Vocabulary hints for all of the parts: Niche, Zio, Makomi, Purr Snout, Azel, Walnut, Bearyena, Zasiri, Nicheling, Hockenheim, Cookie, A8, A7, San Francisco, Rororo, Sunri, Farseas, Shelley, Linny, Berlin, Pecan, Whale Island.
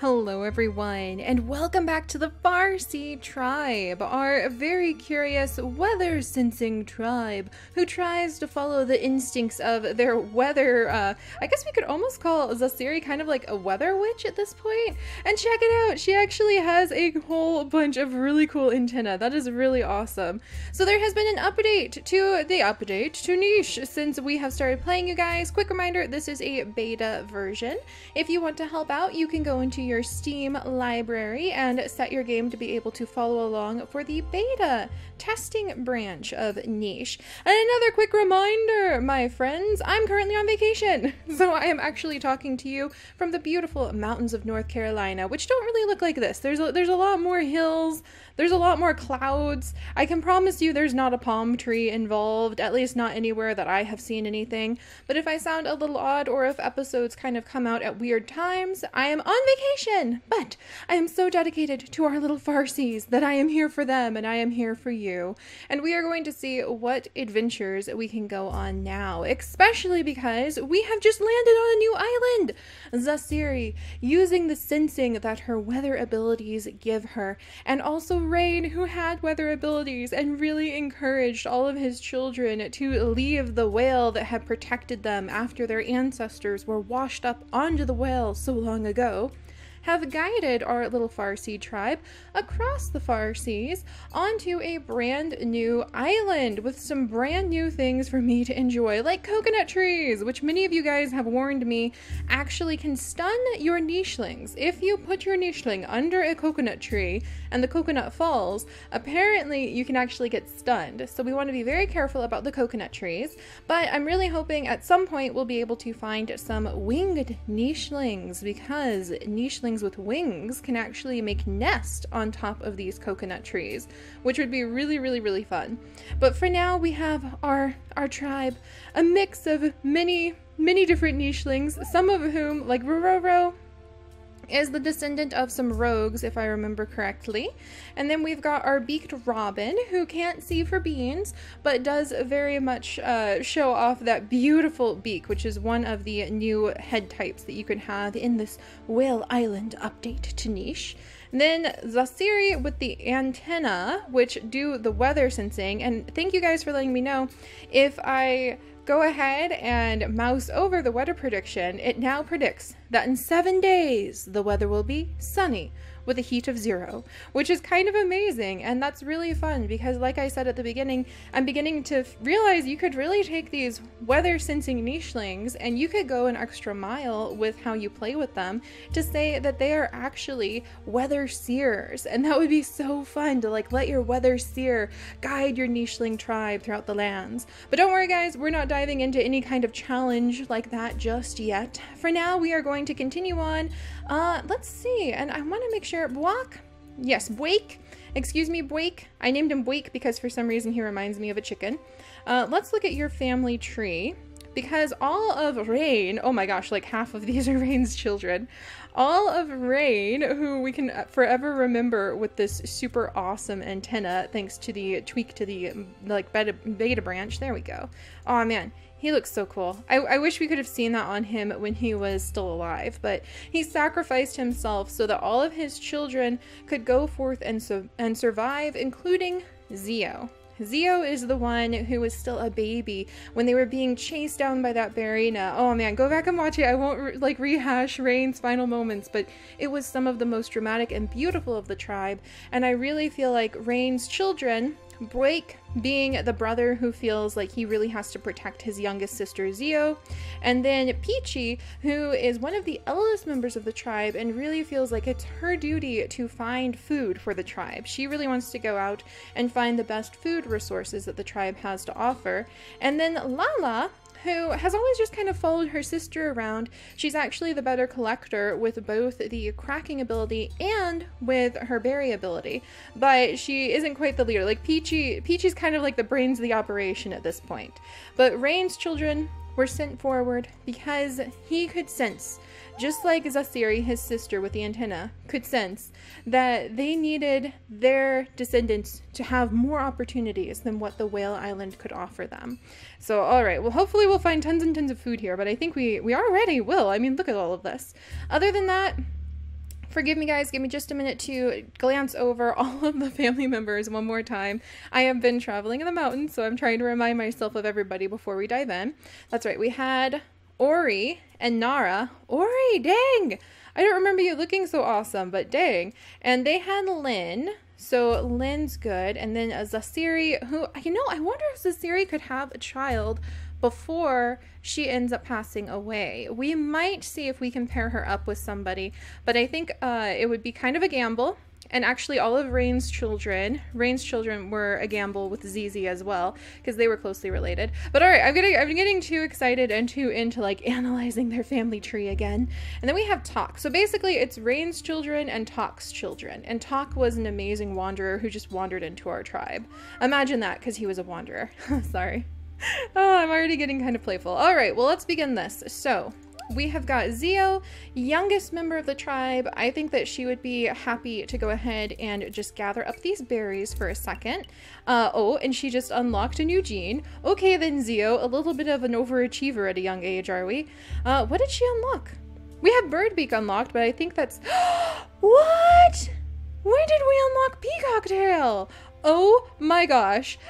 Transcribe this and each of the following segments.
Hello everyone, and welcome back to the Farseas tribe, our very curious weather-sensing tribe who tries to follow the instincts of their weather, I guess we could almost call Zasiri kind of like a weather witch at this point. And check it out, she actually has a whole bunch of really cool antennae. That is really awesome. So there has been an update to the update to Niche since we have started playing, you guys. Quick reminder, this is a beta version. If you want to help out, you can go into your Steam library and set your game to be able to follow along for the beta testing branch of Niche. And another quick reminder, my friends, I'm currently on vacation, so I am actually talking to you from the beautiful mountains of North Carolina, which don't really look like this. There's a lot more hills, there's a lot more clouds. I can promise you there's not a palm tree involved, at least not anywhere that I have seen anything. But if I sound a little odd or if episodes kind of come out at weird times, I am on vacation. But I am so dedicated to our little Farseas that I am here for them and I am here for you. And we are going to see what adventures we can go on now, especially because we have just landed on a new island. Zasiri, using the sensing that her weather abilities give her, and also Rain, who had weather abilities and really encouraged all of his children to leave the whale that had protected them after their ancestors were washed up onto the whale so long ago, have guided our little Farsea tribe across the Farseas onto a brand new island with some brand new things for me to enjoy, like coconut trees, which many of you guys have warned me actually can stun your nichelings. If you put your nicheling under a coconut tree and the coconut falls, apparently you can actually get stunned. So we want to be very careful about the coconut trees, but I'm really hoping at some point we'll be able to find some winged nichelings, because nichelings with wings can actually make nest on top of these coconut trees, which would be really fun. But for now, we have our tribe, a mix of many different nichelings, some of whom, like Rororo, is the descendant of some rogues, if I remember correctly. And then we've got our beaked robin, who can't see for beans, but does very much show off that beautiful beak, which is one of the new head types that you can have in this Whale Island update to Niche. And then Zasiri with the antenna, which do the weather sensing. And thank you guys for letting me know. If I go ahead and mouse over the weather prediction, it now predicts that in 7 days the weather will be sunny with a heat of 0, which is kind of amazing. And that's really fun because, like I said at the beginning, I'm beginning to realize you could really take these weather sensing nichelings and you could go an extra mile with how you play with them to say that they are actually weather seers. And that would be so fun to like let your weather seer guide your nicheling tribe throughout the lands. But don't worry guys, we're not diving into any kind of challenge like that just yet. For now, we are going to continue on. Let's see, and I want to make sure Buake. I named him Buake because for some reason he reminds me of a chicken. Let's look at your family tree, because all of Rain, oh my gosh, like half of these are Rain's children. All of Rain, who we can forever remember with this super awesome antenna, thanks to the tweak to the like beta branch. There we go. Oh man, he looks so cool. I wish we could have seen that on him when he was still alive, but he sacrificed himself so that all of his children could go forth and survive, including Zio. Zio is the one who was still a baby when they were being chased down by that Bearyena. Oh man, go back and watch it. I won't rehash Rain's final moments, but it was some of the most dramatic and beautiful of the tribe, and I really feel like Rain's children, Buake being the brother who feels like he really has to protect his youngest sister Zio, and then Peachy, who is one of the eldest members of the tribe and really feels like it's her duty to find food for the tribe. She really wants to go out and find the best food resources that the tribe has to offer. And then Lala, who has always just kind of followed her sister around. She's actually the better collector with both the cracking ability and with her berry ability, but she isn't quite the leader. Like Peachy's kind of like the brains of the operation at this point. But Rain's children were sent forward because he could sense, just like Zasiri, his sister with the antenna, could sense that they needed their descendants to have more opportunities than what the Whale Island could offer them. So, all right, well, hopefully we'll find tons and tons of food here, but I think we already will. I mean, look at all of this. Other than that, Forgive me guys, give me just a minute to glance over all of the family members one more time. I have been traveling in the mountains, so I'm trying to remind myself of everybody before we dive in. That's right, we had Ori and Nara. Ori, dang! I don't remember you looking so awesome, but dang. And they had Lynn, so Lynn's good. And then Zasiri, who, you know, I wonder if Zasiri could have a child before she ends up passing away. We might see if we can pair her up with somebody, but I think it would be kind of a gamble. And actually all of Rain's children were a gamble with Zizi as well, because they were closely related. But all right, I'm getting too excited and too into like analyzing their family tree again. And then we have Tok. So basically it's Rain's children and Tok's children. And Tok was an amazing wanderer who just wandered into our tribe. Imagine that, because he was a wanderer. Sorry. Oh, I'm already getting kind of playful. All right, well, let's begin this. So we have got Zio, youngest member of the tribe. I think that she would be happy to go ahead and just gather up these berries for a second. Oh, and she just unlocked a new gene. Okay then, Zio, a little bit of an overachiever at a young age, are we? What did she unlock? We have Birdbeak unlocked, but I think that's... What? When did we unlock Peacock Tail? Oh my gosh.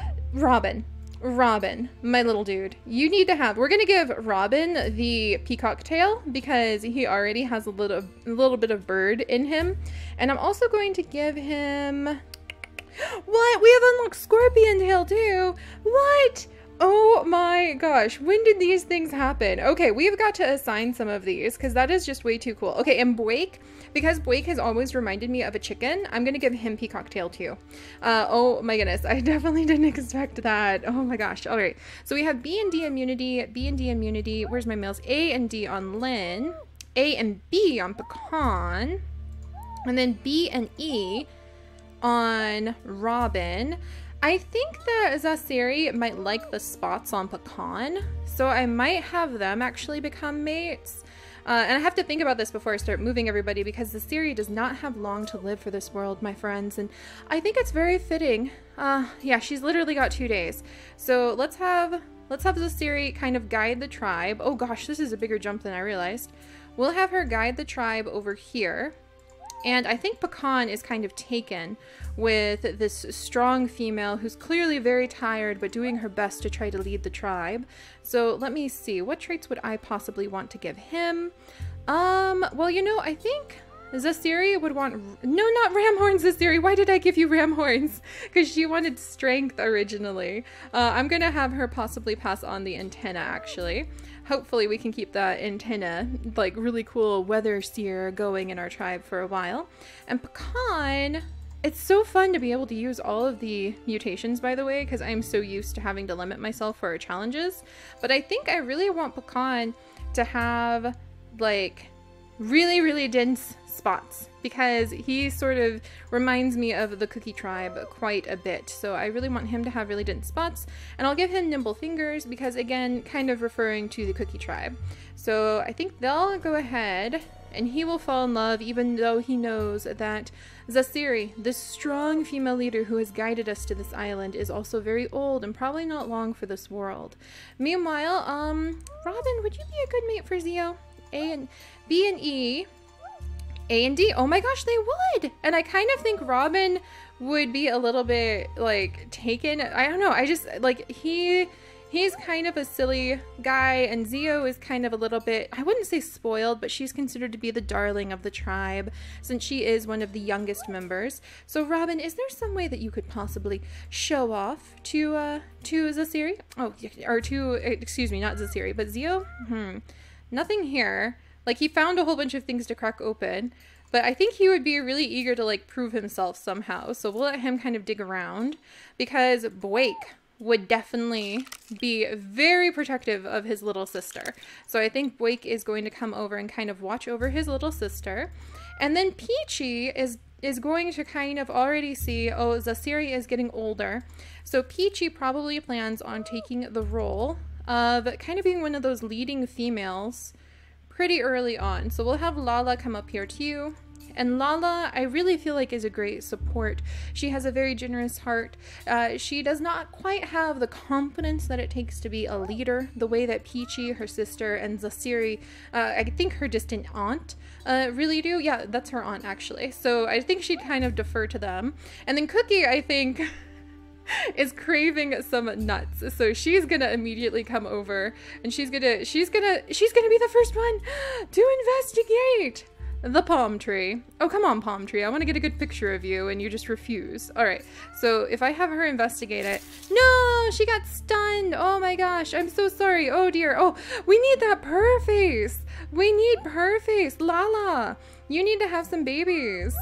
Robin, my little dude, you need to have... We're gonna give Robin the peacock tail because he already has a little bit of bird in him. And I'm also going to give him... What? We have unlocked scorpion tail too? What? Oh my gosh, when did these things happen? Okay, we've got to assign some of these because that is just way too cool. Okay, and Boik, because Boik has always reminded me of a chicken, I'm gonna give him peacock tail too. Oh my goodness, I definitely didn't expect that. Oh my gosh, all right. So we have B and D immunity. Where's my males? A and D on Lynn, A and B on Pecan, and then B and E on Robin. I think that Zasiri might like the spots on Pecan, so I might have them actually become mates. And I have to think about this before I start moving everybody, because Zasiri does not have long to live for this world, my friends, and I think it's very fitting. Yeah, she's literally got 2 days. So let's have Zasiri kind of guide the tribe. Oh gosh, this is a bigger jump than I realized. We'll have her guide the tribe over here. And I think Pecan is kind of taken with this strong female who's clearly very tired but doing her best to try to lead the tribe. So let me see, what traits would I possibly want to give him? Well, you know, I think Zasiri would want... No, not ram horns, Zasiri! Why did I give you ram horns? Because she wanted strength originally. I'm gonna have her possibly pass on the antenna, actually. Hopefully we can keep that antenna, like really cool weather seer, going in our tribe for a while. And Pecan, it's so fun to be able to use all of the mutations, by the way, because I'm so used to having to limit myself for our challenges. But I think I really want Pecan to have like really, really dense spots, because he sort of reminds me of the cookie tribe quite a bit. So I really want him to have really dense spots, and I'll give him nimble fingers because, again, kind of referring to the cookie tribe. So I think they'll go ahead and he will fall in love, even though he knows that Zasiri, this strong female leader who has guided us to this island, is also very old and probably not long for this world. Meanwhile, Robin, would you be a good mate for Zio? A and B and E, A and D. Oh my gosh, they would! And I kind of think Robin would be a little bit like taken. I don't know. I just like he's kind of a silly guy, and Zio is kind of a little bit, I wouldn't say spoiled, but she's considered to be the darling of the tribe since she is one of the youngest members. So Robin, is there some way that you could possibly show off to Zasiri? Oh, or to, excuse me, not Zasiri, but Zio? Nothing here. Like, he found a whole bunch of things to crack open, but I think he would be really eager to like prove himself somehow. So we'll let him kind of dig around, because Boik would definitely be very protective of his little sister. So I think Boik is going to come over and kind of watch over his little sister. And then Peachy is going to kind of already see, oh, Zasiri is getting older. So Peachy probably plans on taking the role of kind of being one of those leading females pretty early on. So we'll have Lala come up here too, And Lala, I really feel like, is a great support. She has a very generous heart. She does not quite have the confidence that it takes to be a leader, the way that Peachy, her sister, and Zasiri, I think her distant aunt, really do. Yeah, that's her aunt, actually. So I think she'd kind of defer to them. And then Cookie, I think... is craving some nuts, so she's gonna immediately come over, and she's gonna be the first one to investigate the palm tree. Oh, come on, palm tree, I want to get a good picture of you, and you just refuse. All right, so if I have her investigate it. No, she got stunned. Oh my gosh, I'm so sorry. Oh dear. Oh, we need that purr face. We need purr face. Lala, you need to have some babies,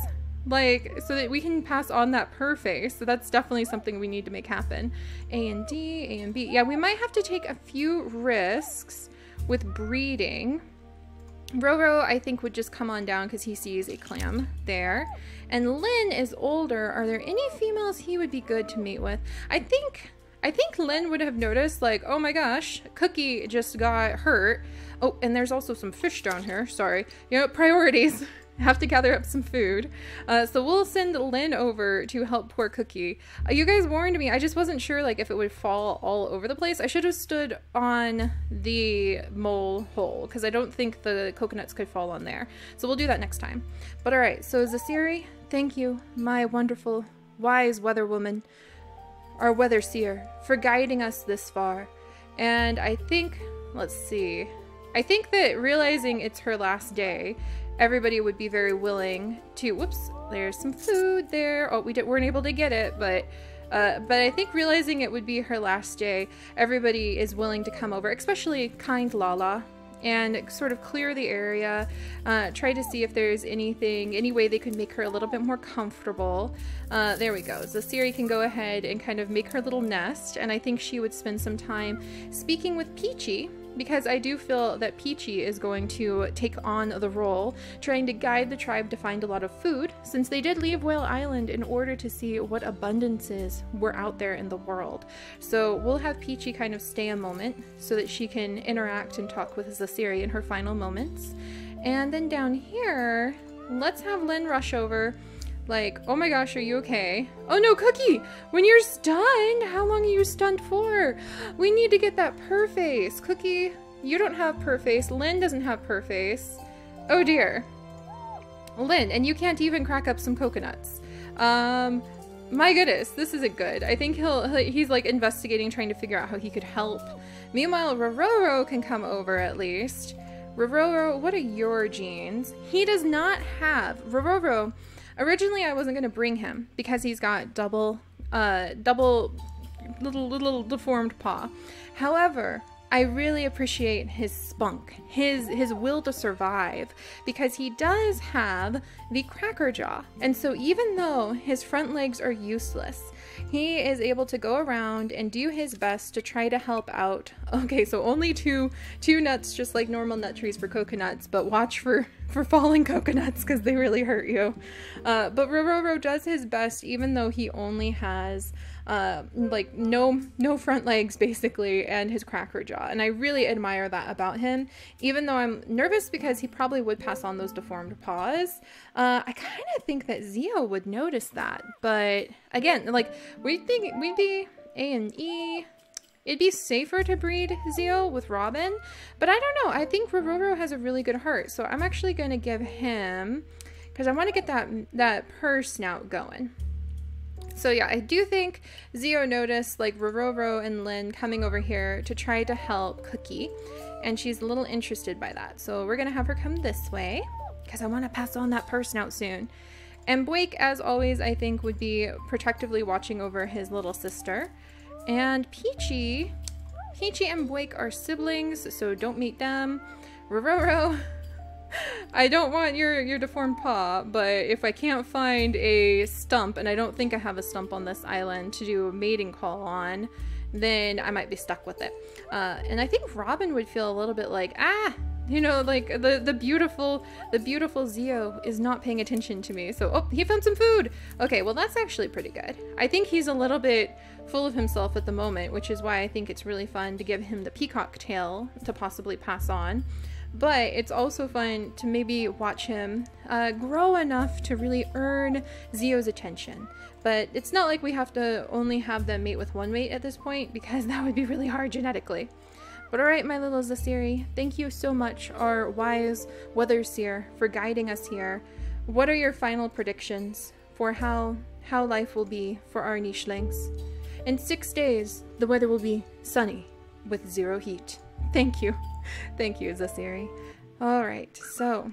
like, so that we can pass on that purr face. So that's definitely something we need to make happen. A and D, A and B. Yeah, we might have to take a few risks with breeding. Rororo, I think, would just come on down because he sees a clam there. And Lin is older. Are there any females he would be good to mate with? I think Lin would have noticed, like, oh my gosh, Cookie just got hurt. Oh, and there's also some fish down here. Sorry. You know, priorities. Have to gather up some food. So we'll send Lin over to help poor Cookie. You guys warned me. I just wasn't sure, like, if it would fall all over the place. I should have stood on the mole hole because I don't think the coconuts could fall on there. So we'll do that next time. But all right, so Zasiri, thank you, my wonderful, wise weather woman, our weather seer, for guiding us this far. And I think, let's see. I think that realizing it's her last day, everybody would be very willing to, whoops, there's some food there. Oh, weren't able to get it, but I think realizing it would be her last day, everybody is willing to come over, especially kind Lala, and sort of clear the area, try to see if there's any way they could make her a little bit more comfortable. There we go. Zasiri can go ahead and kind of make her little nest, and I think she would spend some time speaking with Peachy, because I do feel that Peachy is going to take on the role, trying to guide the tribe to find a lot of food, since they did leave Whale Island in order to see what abundances were out there in the world. So we'll have Peachy kind of stay a moment so that she can interact and talk with Zasiri in her final moments. And then down here, let's have Lin rush over, like, oh my gosh, are you okay? Oh no, Cookie, when you're stunned, how long are you stunned for? We need to get that purr face. Cookie, you don't have purr face. Lin doesn't have purr face. Oh dear. Lin, and you can't even crack up some coconuts. My goodness, this isn't good. I think he's like investigating, trying to figure out how he could help. Meanwhile, Rororo can come over at least. Rororo, what are your genes? He does not have, Rororo, originally, I wasn't going to bring him because he's got double little deformed paw. However, I really appreciate his spunk, his will to survive, because he does have the cracker jaw. And so even though his front legs are useless, he is able to go around and do his best to try to help out. Okay, so only two nuts, just like normal nut trees for coconuts, but watch for falling coconuts because they really hurt you. But Rororo does his best, even though he only has like no front legs basically, and his cracker jaw. And I really admire that about him, even though I'm nervous because he probably would pass on those deformed paws. I kind of think that Zio would notice that, but again, like, we think we'd be A and E. It'd be safer to breed Zio with Robin, but I don't know. I think Rororo has a really good heart, so I'm actually going to give him, because I want to get that purr snout going. So yeah, I do think Zio noticed, like, Rororo and Lin coming over here to try to help Cookie, and she's a little interested by that. So we're going to have her come this way, because I want to pass on that purr snout soon. And Blake, as always, I think would be protectively watching over his little sister. And Peachy and Blake are siblings, so don't meet them. Rororo, I don't want your deformed paw, but if I can't find a stump, and I don't think I have a stump on this island to do a mating call on, then I might be stuck with it. And I think Robin would feel a little bit like, you know, like, the beautiful Zio is not paying attention to me. So, oh, he found some food. Okay, well, that's actually pretty good. I think he's a little bit full of himself at the moment, which is why I think it's really fun to give him the peacock tail to possibly pass on. but it's also fun to maybe watch him grow enough to really earn Zio's attention. But it's not like we have to only have them mate with one mate at this point, because that would be really hard genetically. But alright, my little Zasiri, thank you so much, our wise weather seer, for guiding us here. What are your final predictions for how life will be for our nichelings? In 6 days, the weather will be sunny with 0 heat. Thank you. Thank you, Zasiri. Alright, so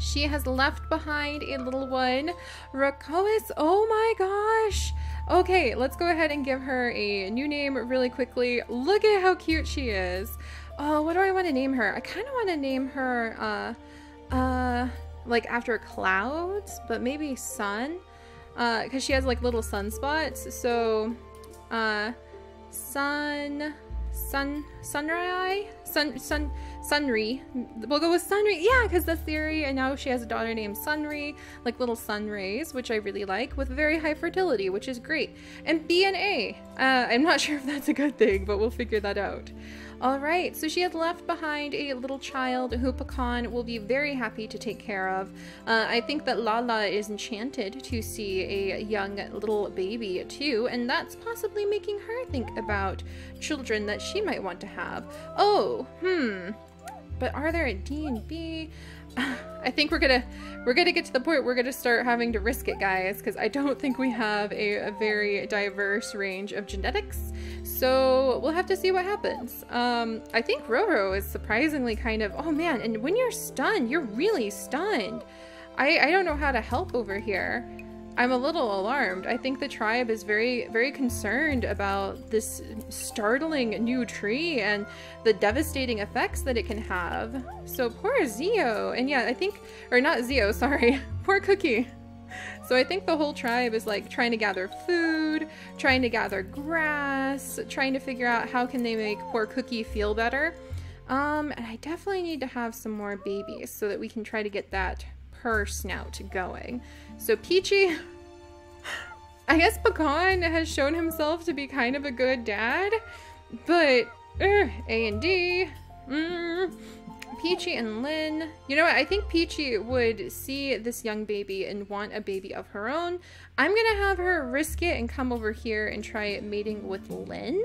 she has left behind a little one. Rakois, oh my gosh! Okay, let's go ahead and give her a new name really quickly. Look at how cute she is. Oh, what do I want to name her? I kind of want to name her, like after clouds, but maybe sun, because she has like little sunspots. So, Sunri. We'll go with Sunri. Yeah, because that's Theory, and now she has a daughter named Sunri, like little sun rays, which I really like, with very high fertility, which is great. And B and A. I'm not sure if that's a good thing, but we'll figure that out. Alright, so she had left behind a little child who Pecan will be very happy to take care of. I think that Lala is enchanted to see a young little baby too, and that's possibly making her think about children that she might want to have. Oh, but are there at D&B? I think we're gonna get to the point we're gonna start having to risk it, guys, because I don't think we have a very diverse range of genetics, so we'll have to see what happens. I think Rororo is surprisingly kind of, oh man, and when you're stunned, you're really stunned. I don't know how to help over here. I'm a little alarmed. I think the tribe is very, very concerned about this startling new tree and the devastating effects that it can have. So poor Zio, and yeah, I think, or not Zio, sorry, poor Cookie. So I think the whole tribe is like trying to gather food, trying to gather grass, trying to figure out how can they make poor Cookie feel better. And I definitely need to have some more babies so that we can try to get that her snout going. So Peachy, I guess Pecan has shown himself to be kind of a good dad, but A and D, Peachy and Lynn. You know what, I think Peachy would see this young baby and want a baby of her own. I'm gonna have her risk it and come over here and try mating with Lynn,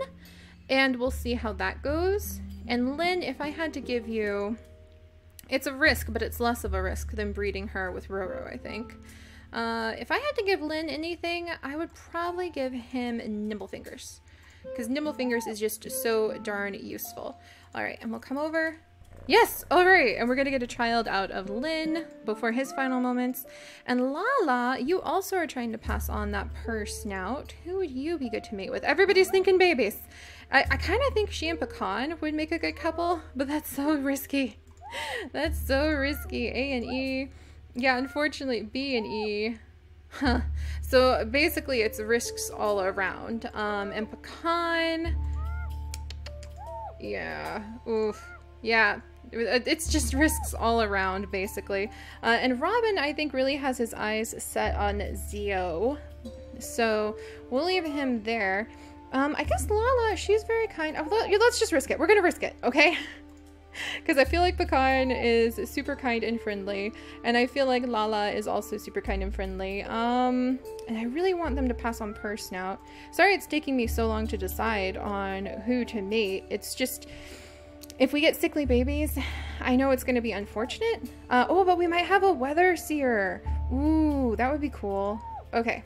and we'll see how that goes. And Lynn, if I had to give you, it's a risk, but it's less of a risk than breeding her with Roro, I think. If I had to give Lin anything, I would probably give him Nimblefingers, because Nimblefingers is just so darn useful. All right, and we'll come over. Yes, all right, and we're gonna get a child out of Lin before his final moments. And Lala, you also are trying to pass on that purr snout. Who would you be good to mate with? Everybody's thinking babies. I kind of think she and Pecan would make a good couple, but that's so risky. That's so risky. A and E. Yeah, unfortunately, B and E. Huh. So basically, it's risks all around. And Pecan. Yeah. Oof. Yeah. It's just risks all around, basically. And Robin, I think, really has his eyes set on Zio. So we'll leave him there. I guess Lala, she's very kind. Let's just risk it. We're going to risk it, okay? Because I feel like Pecan is super kind and friendly, and I feel like Lala is also super kind and friendly. And I really want them to pass on Purr Snout. Sorry it's taking me so long to decide on who to mate. It's just, if we get sickly babies, I know it's going to be unfortunate. Oh, but we might have a Weather Seer. Ooh, that would be cool. Okay.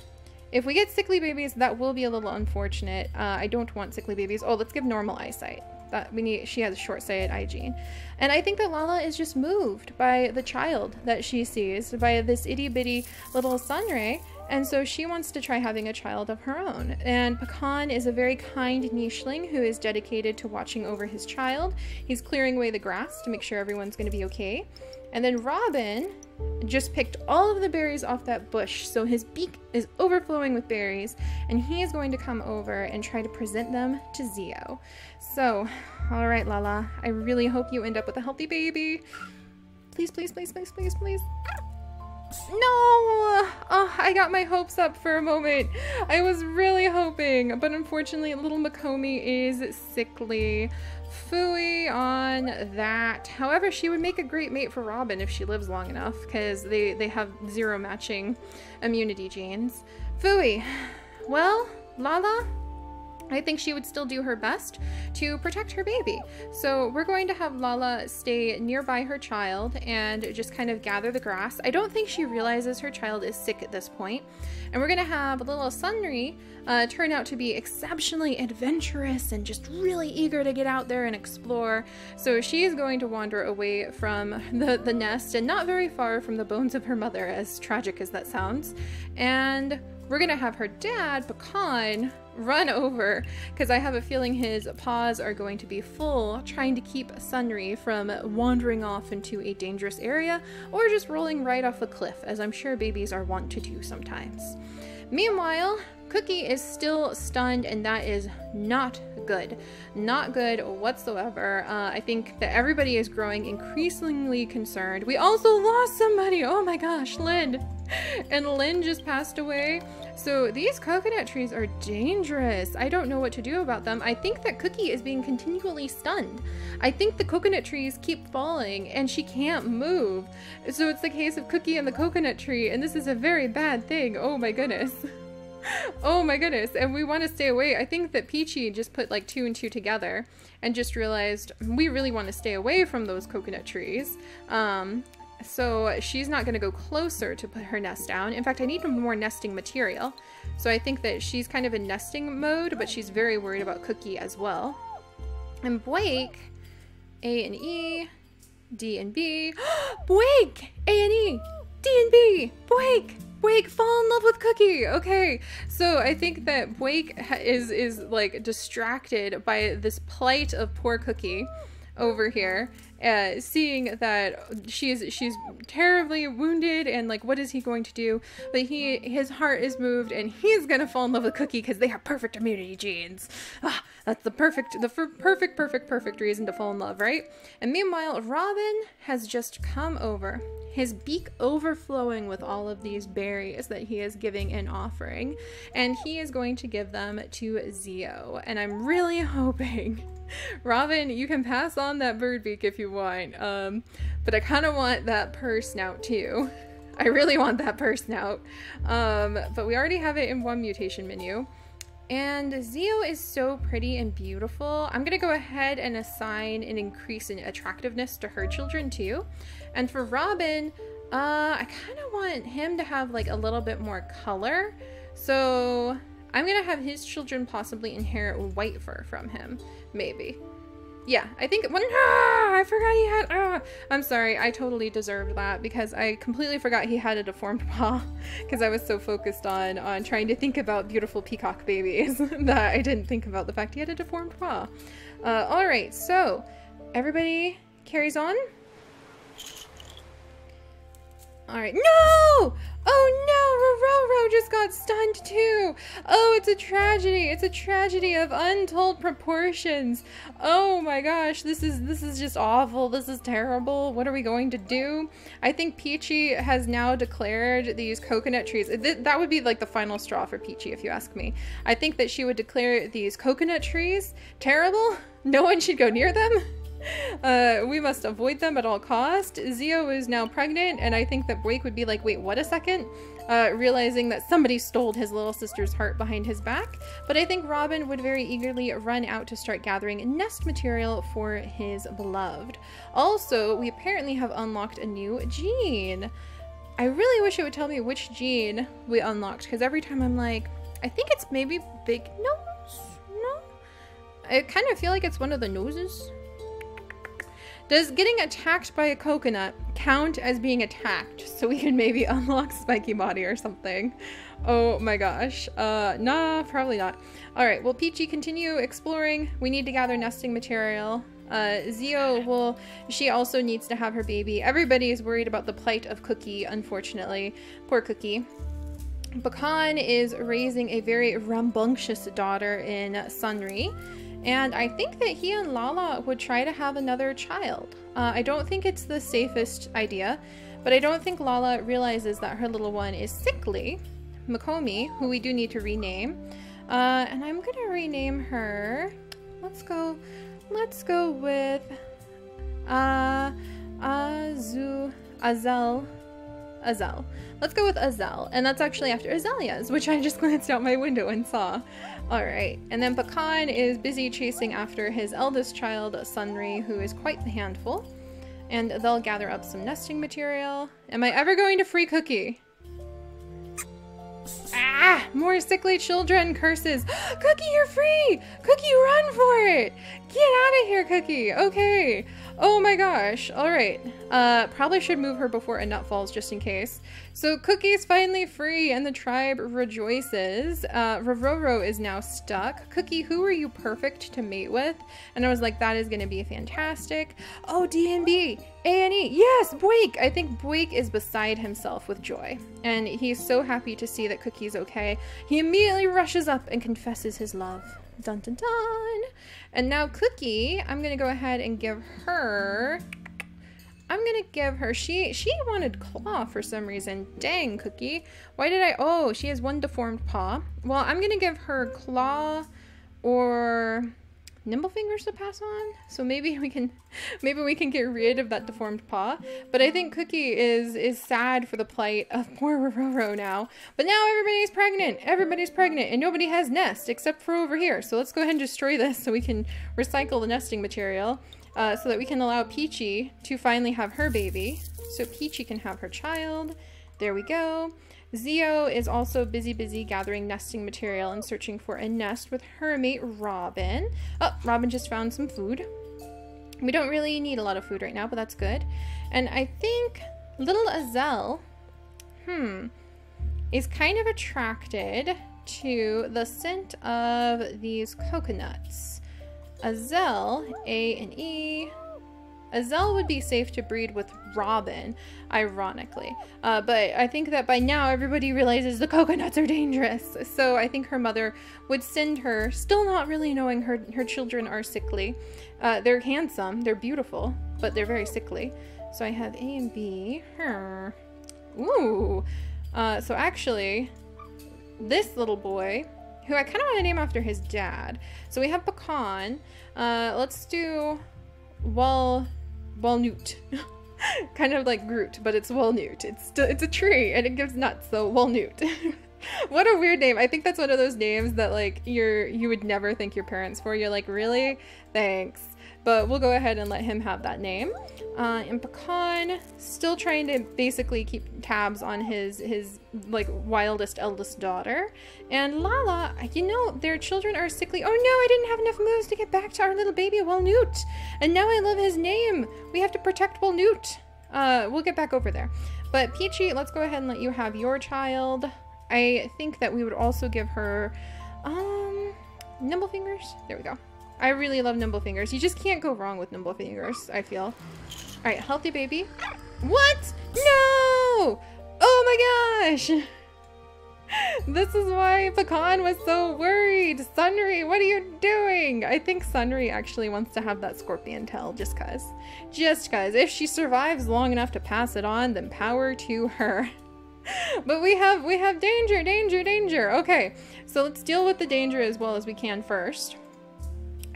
If we get sickly babies, that will be a little unfortunate. I don't want sickly babies. Oh, let's give normal eyesight. That we need. She has a short-sighted eye gene, and I think that Lala is just moved by the child that she sees, by this itty-bitty little sunray, and so she wants to try having a child of her own. And Pecan is a very kind nicheling who is dedicated to watching over his child. He's clearing away the grass to make sure everyone's going to be okay. And then Robin just picked all of the berries off that bush, so his beak is overflowing with berries, and he is going to come over and try to present them to Zio. So, all right, Lala, I really hope you end up with a healthy baby. Please, please, please, please, please, please. No! Oh, I got my hopes up for a moment. I was really hoping, but unfortunately, little Makomi is sickly. Fooey on that. However, she would make a great mate for Robin if she lives long enough, because they have zero matching immunity genes. Fooey. Well, Lala, I think she would still do her best to protect her baby. So we're going to have Lala stay nearby her child and just kind of gather the grass. I don't think she realizes her child is sick at this point. And we're going to have little Sunri turn out to be exceptionally adventurous and just really eager to get out there and explore. So she is going to wander away from the nest and not very far from the bones of her mother, as tragic as that sounds. And we're going to have her dad, Pecan, run over, because I have a feeling his paws are going to be full trying to keep Sunri from wandering off into a dangerous area or just rolling right off a cliff, as I'm sure babies are wont to do sometimes. Meanwhile, Cookie is still stunned, and that is not good. Not good whatsoever. I think that everybody is growing increasingly concerned. We also lost somebody! Oh my gosh, Lynn! And Lynn just passed away. So these coconut trees are dangerous. I don't know what to do about them. I think that Cookie is being continually stunned. I think the coconut trees keep falling and she can't move. So it's the case of Cookie and the coconut tree, and this is a very bad thing. Oh my goodness. Oh my goodness, and we want to stay away. I think that Peachy just put like 2 and 2 together and just realized we really want to stay away from those coconut trees. So she's not going to go closer to put her nest down. In fact, I need more nesting material. So I think that she's kind of in nesting mode, but she's very worried about Cookie as well. And Blake, A and E, D and B. Blake, A and E, D and B, Blake! Blake, fall in love with Cookie! Okay, so I think that Blake is like distracted by this plight of poor Cookie over here, seeing that she's terribly wounded, and like, what is he going to do? But his heart is moved, and he's gonna fall in love with Cookie because they have perfect immunity genes. Ah, that's the perfect reason to fall in love, right? And meanwhile, Robin has just come over, his beak overflowing with all of these berries that he is giving and offering, and he is going to give them to Zeo. And I'm really hoping, Robin, you can pass on that bird beak if you want, but I kind of want that purr snout too. I really want that purr snout, but we already have it in one mutation menu. And Zeo is so pretty and beautiful. I'm gonna go ahead and assign an increase in attractiveness to her children too. And for Robin, I kind of want him to have like a little bit more color. So I'm gonna have his children possibly inherit white fur from him, maybe. Yeah, I think when, I forgot he had, I'm sorry, I totally deserved that because I completely forgot he had a deformed paw because I was so focused on trying to think about beautiful peacock babies that I didn't think about the fact he had a deformed paw. All right, so everybody carries on. All right, no! Oh no, Rororo just got stunned too! Oh, it's a tragedy! It's a tragedy of untold proportions! Oh my gosh, this is just awful, this is terrible, what are we going to do? I think Peachy has now declared these coconut trees, that would be like the final straw for Peachy if you ask me. I think that she would declare these coconut trees terrible, no one should go near them. We must avoid them at all costs. Zeo is now pregnant, and I think that Blake would be like, wait, what a second? Realizing that somebody stole his little sister's heart behind his back. But I think Robin would very eagerly run out to start gathering nest material for his beloved. Also, we apparently have unlocked a new gene. I really wish it would tell me which gene we unlocked, because every time I'm like, I think it's maybe big nose? No? I kind of feel like it's one of the noses. Does getting attacked by a coconut count as being attacked? So we can maybe unlock Spiky Body or something. Oh my gosh. Nah, probably not. Alright, well, Peachy, continue exploring. We need to gather nesting material. Zeo will, she also needs to have her baby. Everybody is worried about the plight of Cookie, unfortunately. Poor Cookie. Pecan is raising a very rambunctious daughter in Sunri. And I think that he and Lala would try to have another child. I don't think it's the safest idea, but I don't think Lala realizes that her little one is sickly. Makomi, who we do need to rename. And I'm gonna rename her, let's go, Let's go with Azel. Let's go with Azel, and that's actually after azaleas, which I just glanced out my window and saw. All right, and then Pecan is busy chasing after his eldest child, Sunri, who is quite the handful, and they'll gather up some nesting material. Am I ever going to free Cookie? Ah! More sickly children curses. Cookie, you're free! Cookie, run for it! Get out of here, Cookie! Okay. Oh my gosh. All right. Probably should move her before a nut falls just in case. So Cookie's finally free and the tribe rejoices. Rororo is now stuck. Cookie, who are you perfect to mate with? And I was like, that is going to be fantastic. Oh, D&B. A&E. Yes, Boik! I think Boik is beside himself with joy. And he's so happy to see that Cookie's okay. He immediately rushes up and confesses his love. Dun dun dun! And now Cookie, I'm gonna go ahead and give her... She wanted claw for some reason. Dang, Cookie. Why did I... Oh, she has one deformed paw. Well, I'm gonna give her claw or... nimble fingers to pass on, so maybe we can get rid of that deformed paw. But I think Cookie is sad for the plight of poor Rororo now. But now everybody's pregnant, and nobody has nest except for over here. So let's go ahead and destroy this so we can recycle the nesting material, so that we can allow Peachy to finally have her baby. So Peachy can have her child. There we go. Zio is also busy gathering nesting material and searching for a nest with her mate Robin. Oh, Robin just found some food. We don't really need a lot of food right now, but that's good. And I think little Azel, is kind of attracted to the scent of these coconuts. Azel, A and E. Azel would be safe to breed with Robin, ironically, but I think that by now everybody realizes the coconuts are dangerous, so I think her mother would send her, still not really knowing her children are sickly. They're handsome, they're beautiful, but they're very sickly. So I have A and B. Ooh! So actually, this little boy, who I kind of want to name after his dad, so we have Pecan. Let's do... Walnut. Kind of like Groot, but it's Walnut. It's a tree and it gives nuts, so Walnut. What a weird name. I think that's one of those names that like you would never thank your parents for. You're like, really? Thanks. But we'll go ahead and let him have that name. And Pecan, still trying to basically keep tabs on his like wildest eldest daughter. And Lala, you know, their children are sickly. Oh no, I didn't have enough moves to get back to our little baby Walnut. And now I love his name. We have to protect Walnut. We'll get back over there. But Peachy, let's go ahead and let you have your child. I think that we would also give her, nimble fingers. There we go. I really love nimble fingers. You just can't go wrong with nimble fingers, I feel. All right, healthy baby. What? No! Oh my gosh! This is why Pecan was so worried. Sunri, what are you doing? I think Sunri actually wants to have that scorpion tail just cuz. Just cuz. If she survives long enough to pass it on, then power to her. But we have danger. Okay, so let's deal with the danger as well as we can first.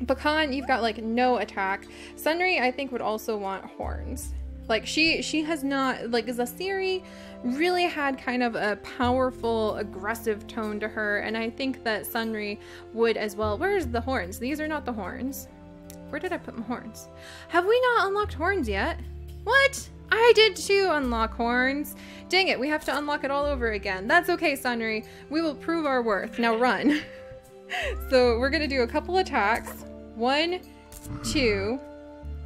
Pecan, you've got like no attack. Sunri, I think, would also want horns. Like she has not, like, Zasiri really had kind of a powerful, aggressive tone to her, and I think that Sunri would as well. Where's the horns? These are not the horns. Where did I put my horns? Have we not unlocked horns yet? What? I did too unlock horns. Dang it, we have to unlock it all over again. That's okay, Sunri. We will prove our worth. Now run. So we're gonna do a couple attacks. 1, 2,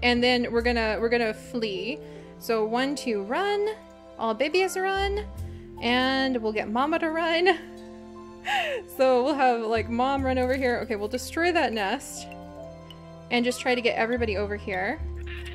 and then we're gonna flee. So 1, 2, run. All babies run, and we'll get Mama to run. So we'll have like Mom run over here. Okay, we'll destroy that nest, and just try to get everybody over here.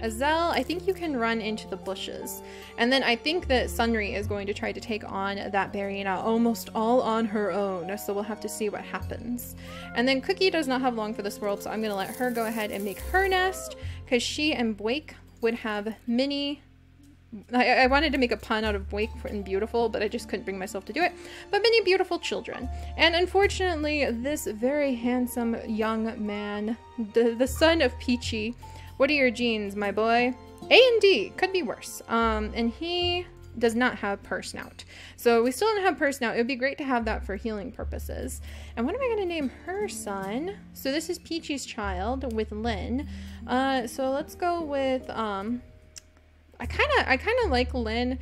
Azel, I think you can run into the bushes, and then I think that Sunri is going to try to take on that Bearyena almost all on her own, so we'll have to see what happens. And then Cookie does not have long for this world, so I'm gonna let her go ahead and make her nest, because she and Boik would have mini I wanted to make a pun out of wake and beautiful, but I just couldn't bring myself to do it. But many beautiful children. And unfortunately, this very handsome young man, the son of Peachy, what are your genes, my boy? A and D, could be worse. And he does not have Purse Snout. So we still don't have Purse Snout. It would be great to have that for healing purposes. And what am I going to name her son? So this is Peachy's child with Lynn. So let's go with... I kind of like Lynn,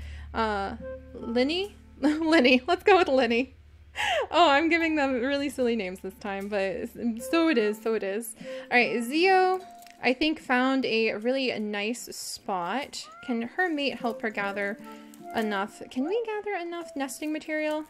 Linny? Linny. Let's go with Linny. Oh, I'm giving them really silly names this time, but so it is, so it is. Alright, Zeo, I think, found a really nice spot. Can her mate help her gather enough? Can we gather enough nesting material?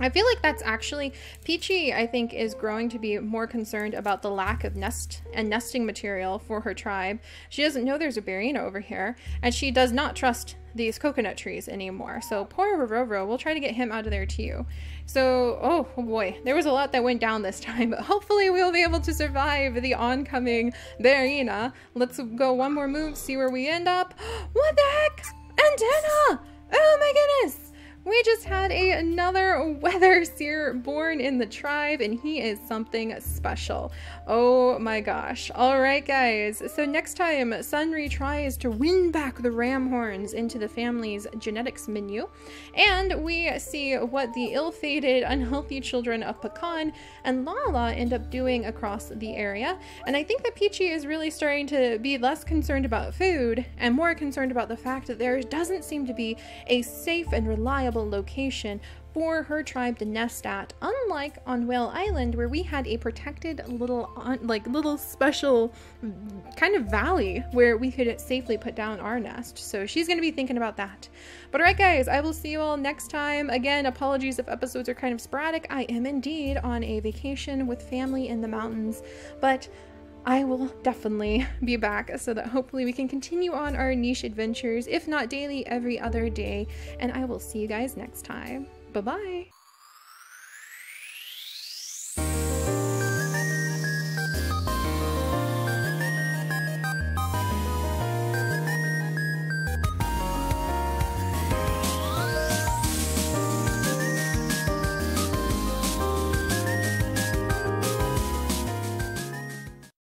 I feel like that's actually, Peachy, I think, is growing to be more concerned about the lack of nest and nesting material for her tribe. She doesn't know there's a Bearyena over here, and she does not trust these coconut trees anymore. So poor Rororo, we'll try to get him out of there too. So, oh boy, there was a lot that went down this time, but hopefully we'll be able to survive the oncoming Bearyena. Let's go one more move, see where we end up. What the heck? Antenna! Oh my goodness! We just had another weather seer born in the tribe, and he is something special. Oh my gosh. Alright guys, so next time Sunri tries to win back the ram horns into the family's genetics menu, and we see what the ill-fated, unhealthy children of Pecan and Lala end up doing across the area. And I think that Peachy is really starting to be less concerned about food and more concerned about the fact that there doesn't seem to be a safe and reliable location for her tribe to nest at, unlike on Whale Island, where we had a protected little little special kind of valley where we could safely put down our nest. So she's going to be thinking about that. But alright guys, I will see you all next time. Again, apologies if episodes are kind of sporadic. I am indeed on a vacation with family in the mountains, but I will definitely be back so that hopefully we can continue on our niche adventures, if not daily, every other day. And I will see you guys next time. Bye-bye!